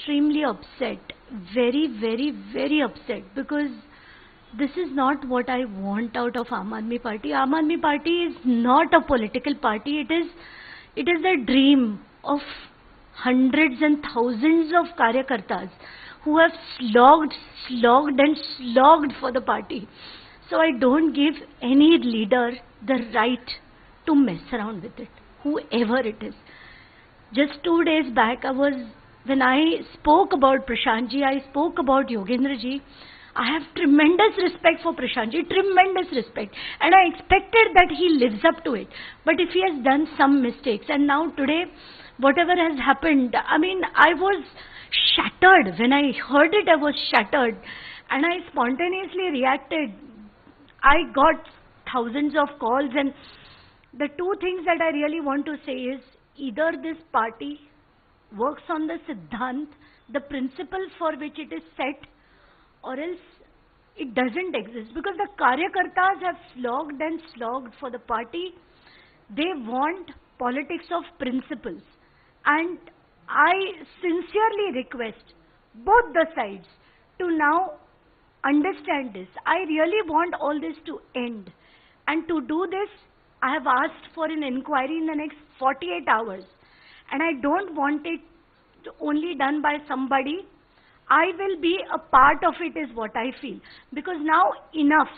extremely upset, very, very, very upset, because this is not what I want out of Aam Aadmi Party. Aam Aadmi Party is not a political party. It is the dream of hundreds and thousands of karyakartas who have slogged for the party. So I don't give any leader the right to mess around with it, whoever it is. Just 2 days back, when I spoke about Prashant ji, I spoke about Yogendra ji. I have tremendous respect for Prashant ji, tremendous respect. And I expected that he lives up to it. But if he has done some mistakes, and now today, whatever has happened, I mean, I was shattered. When I heard it, I was shattered. And I spontaneously reacted. I got thousands of calls, and the two things that I really want to say is, either this party works on the siddhant, the principle for which it is set, or else it doesn't exist. Because the karyakartas have slogged for the party. They want politics of principles. And I sincerely request both the sides to now understand this. I really want all this to end. And to do this, I have asked for an inquiry in the next 48 hours. And I don't want it only done by somebody. I will be a part of it is what I feel. Because now enough.